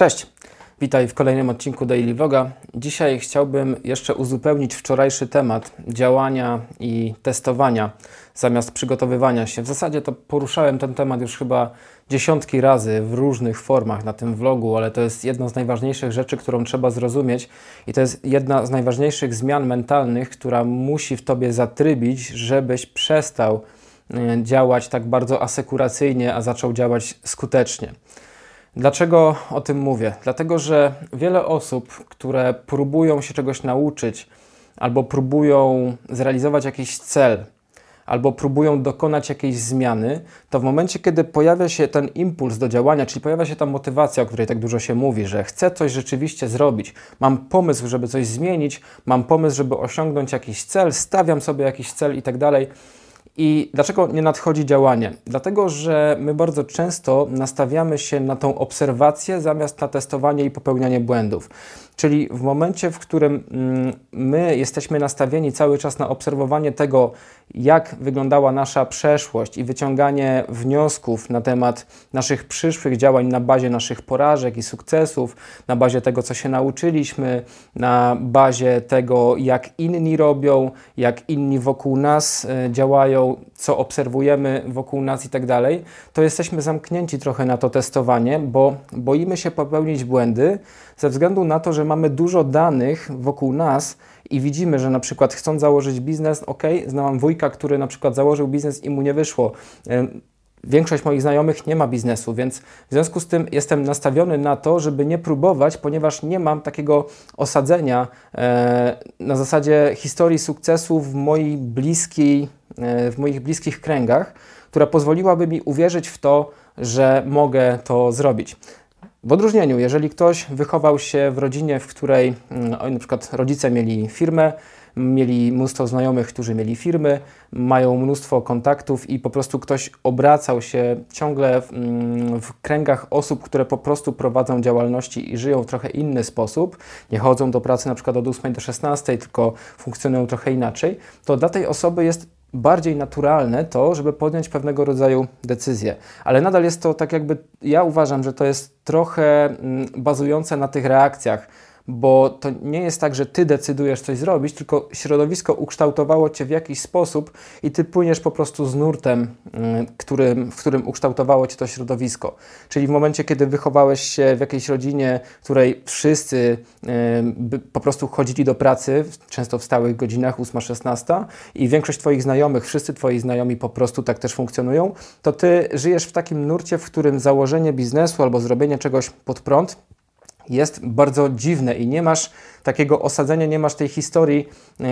Cześć, witaj w kolejnym odcinku Daily Vloga. Dzisiaj chciałbym jeszcze uzupełnić wczorajszy temat działania i testowania zamiast przygotowywania się. W zasadzie to poruszałem ten temat już chyba dziesiątki razy w różnych formach na tym vlogu, ale to jest jedna z najważniejszych rzeczy, którą trzeba zrozumieć i to jest jedna z najważniejszych zmian mentalnych, która musi w Tobie zatrybić, żebyś przestał działać tak bardzo asekuracyjnie, a zaczął działać skutecznie. Dlaczego o tym mówię? Dlatego, że wiele osób, które próbują się czegoś nauczyć, albo próbują zrealizować jakiś cel, albo próbują dokonać jakiejś zmiany, to w momencie, kiedy pojawia się ten impuls do działania, czyli pojawia się ta motywacja, o której tak dużo się mówi, że chcę coś rzeczywiście zrobić, mam pomysł, żeby coś zmienić, mam pomysł, żeby osiągnąć jakiś cel, stawiam sobie jakiś cel i tak dalej. I dlaczego nie nadchodzi działanie? Dlatego, że my bardzo często nastawiamy się na tą obserwację zamiast na testowanie i popełnianie błędów. Czyli w momencie, w którym my jesteśmy nastawieni cały czas na obserwowanie tego, jak wyglądała nasza przeszłość i wyciąganie wniosków na temat naszych przyszłych działań na bazie naszych porażek i sukcesów, na bazie tego, co się nauczyliśmy, na bazie tego, jak inni robią, jak inni wokół nas działają, co obserwujemy wokół nas i tak dalej, to jesteśmy zamknięci trochę na to testowanie, bo boimy się popełnić błędy ze względu na to, że mamy dużo danych wokół nas i widzimy, że na przykład chcąc założyć biznes, ok, znam wujka, który na przykład założył biznes i mu nie wyszło. Większość moich znajomych nie ma biznesu, więc w związku z tym jestem nastawiony na to, żeby nie próbować, ponieważ nie mam takiego osadzenia na zasadzie historii sukcesu w moich bliskich kręgach, która pozwoliłaby mi uwierzyć w to, że mogę to zrobić. W odróżnieniu, jeżeli ktoś wychował się w rodzinie, w której na przykład rodzice mieli firmę, mieli mnóstwo znajomych, którzy mieli firmy, mają mnóstwo kontaktów i po prostu ktoś obracał się ciągle w kręgach osób, które po prostu prowadzą działalności i żyją w trochę inny sposób, nie chodzą do pracy na przykład od 8 do 16, tylko funkcjonują trochę inaczej, to dla tej osoby jest bardziej naturalne to, żeby podjąć pewnego rodzaju decyzję. Ale nadal jest to tak jakby, ja uważam, że to jest trochę bazujące na tych reakcjach, bo to nie jest tak, że Ty decydujesz coś zrobić, tylko środowisko ukształtowało Cię w jakiś sposób i Ty płyniesz po prostu z nurtem, w którym ukształtowało Cię to środowisko. Czyli w momencie, kiedy wychowałeś się w jakiejś rodzinie, w której wszyscy po prostu chodzili do pracy, często w stałych godzinach, 8-16 i większość Twoich znajomych, wszyscy Twoi znajomi po prostu tak też funkcjonują, to Ty żyjesz w takim nurcie, w którym założenie biznesu albo zrobienie czegoś pod prąd jest bardzo dziwne i nie masz takiego osadzenia, nie masz tej historii,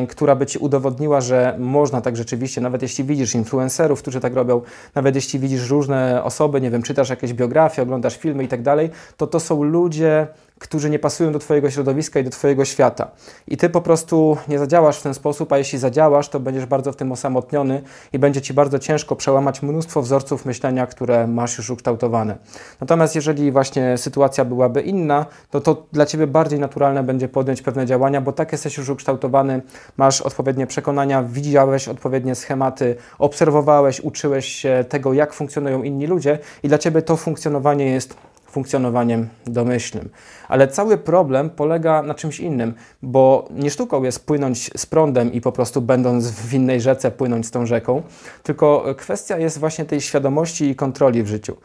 która by Ci udowodniła, że można tak rzeczywiście, nawet jeśli widzisz influencerów, którzy tak robią, nawet jeśli widzisz różne osoby, nie wiem, czytasz jakieś biografie, oglądasz filmy i tak dalej, to są ludzie, którzy nie pasują do Twojego środowiska i do Twojego świata. I Ty po prostu nie zadziałasz w ten sposób, a jeśli zadziałasz, to będziesz bardzo w tym osamotniony i będzie Ci bardzo ciężko przełamać mnóstwo wzorców myślenia, które masz już ukształtowane. Natomiast jeżeli właśnie sytuacja byłaby inna, to dla Ciebie bardziej naturalne będzie podjąć pewne działania, bo tak jesteś już ukształtowany, masz odpowiednie przekonania, widziałeś odpowiednie schematy, obserwowałeś, uczyłeś się tego, jak funkcjonują inni ludzie i dla Ciebie to funkcjonowanie jest funkcjonowaniem domyślnym. Ale cały problem polega na czymś innym, bo nie sztuką jest płynąć z prądem i po prostu będąc w innej rzece płynąć z tą rzeką, tylko kwestia jest właśnie tej świadomości i kontroli w życiu.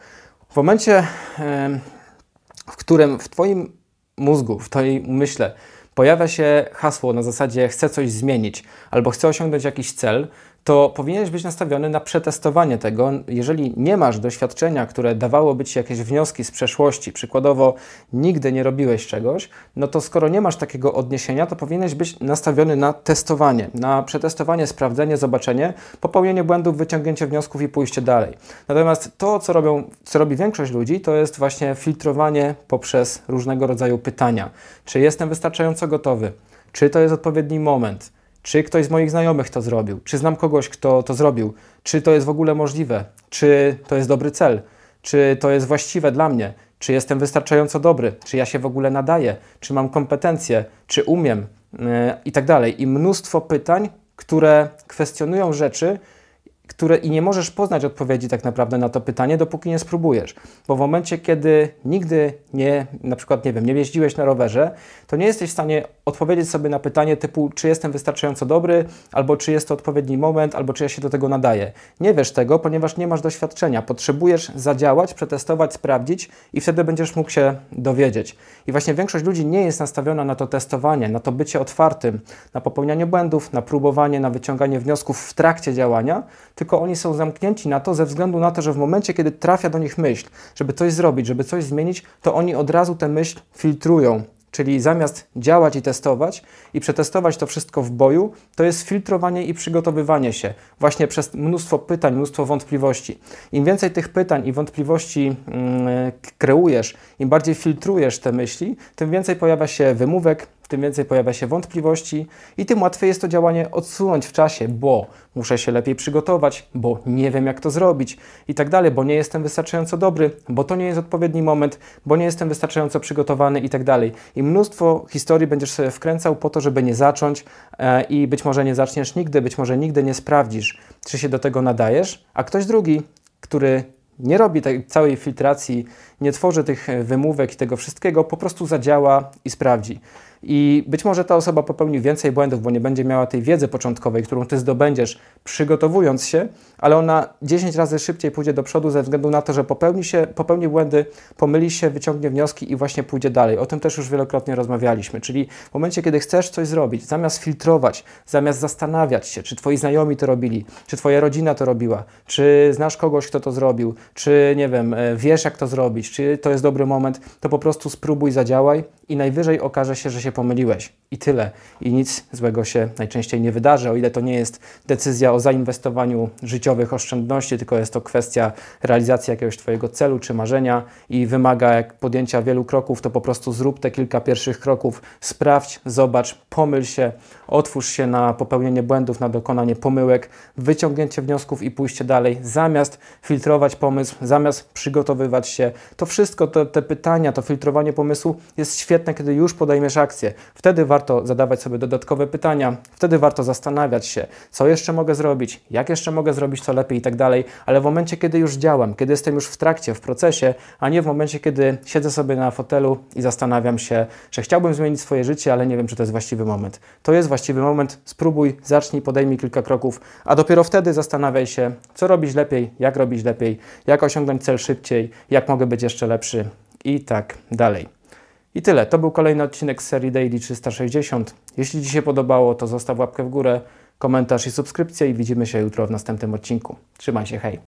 W momencie, w którym w Twoim mózgu, w Twojej myśle pojawia się hasło na zasadzie chcę coś zmienić albo chcę osiągnąć jakiś cel, to powinieneś być nastawiony na przetestowanie tego. Jeżeli nie masz doświadczenia, które dawałoby Ci jakieś wnioski z przeszłości, przykładowo nigdy nie robiłeś czegoś, no to skoro nie masz takiego odniesienia, to powinieneś być nastawiony na testowanie, na przetestowanie, sprawdzenie, zobaczenie, popełnienie błędów, wyciągnięcie wniosków i pójście dalej. Natomiast to, co robi większość ludzi, to jest właśnie filtrowanie poprzez różnego rodzaju pytania. Czy jestem wystarczająco gotowy? Czy to jest odpowiedni moment? Czy ktoś z moich znajomych to zrobił? Czy znam kogoś, kto to zrobił? Czy to jest w ogóle możliwe? Czy to jest dobry cel? Czy to jest właściwe dla mnie? Czy jestem wystarczająco dobry? Czy ja się w ogóle nadaję? Czy mam kompetencje? Czy umiem? I tak dalej. I mnóstwo pytań, które kwestionują rzeczy, i nie możesz poznać odpowiedzi tak naprawdę na to pytanie, dopóki nie spróbujesz. Bo w momencie, kiedy nigdy nie, na przykład, nie wiem, nie jeździłeś na rowerze, to nie jesteś w stanie odpowiedzieć sobie na pytanie typu, czy jestem wystarczająco dobry, albo czy jest to odpowiedni moment, albo czy ja się do tego nadaję. Nie wiesz tego, ponieważ nie masz doświadczenia. Potrzebujesz zadziałać, przetestować, sprawdzić i wtedy będziesz mógł się dowiedzieć. I właśnie większość ludzi nie jest nastawiona na to testowanie, na to bycie otwartym, na popełnianie błędów, na próbowanie, na wyciąganie wniosków w trakcie działania, tylko oni są zamknięci na to ze względu na to, że w momencie, kiedy trafia do nich myśl, żeby coś zrobić, żeby coś zmienić, to oni od razu tę myśl filtrują. Czyli zamiast działać i testować i przetestować to wszystko w boju, to jest filtrowanie i przygotowywanie się właśnie przez mnóstwo pytań, mnóstwo wątpliwości. Im więcej tych pytań i wątpliwości kreujesz, im bardziej filtrujesz te myśli, tym więcej pojawia się wymówek, tym więcej pojawia się wątpliwości i tym łatwiej jest to działanie odsunąć w czasie, bo muszę się lepiej przygotować, bo nie wiem jak to zrobić i tak dalej, bo nie jestem wystarczająco dobry, bo to nie jest odpowiedni moment, bo nie jestem wystarczająco przygotowany i tak dalej. I mnóstwo historii będziesz sobie wkręcał po to, żeby nie zacząć i być może nie zaczniesz nigdy, być może nigdy nie sprawdzisz, czy się do tego nadajesz, a ktoś drugi, który nie robi tej całej filtracji, nie tworzy tych wymówek i tego wszystkiego, po prostu zadziała i sprawdzi. I być może ta osoba popełni więcej błędów, bo nie będzie miała tej wiedzy początkowej, którą Ty zdobędziesz przygotowując się, ale ona 10 razy szybciej pójdzie do przodu ze względu na to, że popełni błędy, pomyli się, wyciągnie wnioski i właśnie pójdzie dalej. O tym też już wielokrotnie rozmawialiśmy, czyli w momencie, kiedy chcesz coś zrobić, zamiast filtrować, zamiast zastanawiać się, czy Twoi znajomi to robili, czy Twoja rodzina to robiła, czy znasz kogoś, kto to zrobił, czy nie wiem, wiesz jak to zrobić, czy to jest dobry moment, to po prostu spróbuj, zadziałaj i najwyżej okaże się, że się pomyliłeś i tyle. I nic złego się najczęściej nie wydarzy, o ile to nie jest decyzja o zainwestowaniu życiowych oszczędności, tylko jest to kwestia realizacji jakiegoś Twojego celu czy marzenia i wymaga podjęcia wielu kroków, to po prostu zrób te kilka pierwszych kroków, sprawdź, zobacz, pomyl się, otwórz się na popełnienie błędów, na dokonanie pomyłek, wyciągnięcie wniosków i pójście dalej, zamiast filtrować pomysł, zamiast przygotowywać się. To wszystko, te pytania, to filtrowanie pomysłu jest świetne, kiedy już podejmiesz akcję. Wtedy warto zadawać sobie dodatkowe pytania, wtedy warto zastanawiać się, co jeszcze mogę zrobić, jak jeszcze mogę zrobić co lepiej i tak dalej, ale w momencie, kiedy już działam, kiedy jestem już w trakcie, w procesie, a nie w momencie, kiedy siedzę sobie na fotelu i zastanawiam się, że chciałbym zmienić swoje życie, ale nie wiem, czy to jest właściwy moment. To jest właściwy moment, spróbuj, zacznij, podejmij kilka kroków, a dopiero wtedy zastanawiaj się, co robić lepiej, jak osiągnąć cel szybciej, jak mogę być jeszcze lepszy i tak dalej. I tyle. To był kolejny odcinek z serii Daily 360. Jeśli Ci się podobało, to zostaw łapkę w górę, komentarz i subskrypcję i widzimy się jutro w następnym odcinku. Trzymaj się, hej!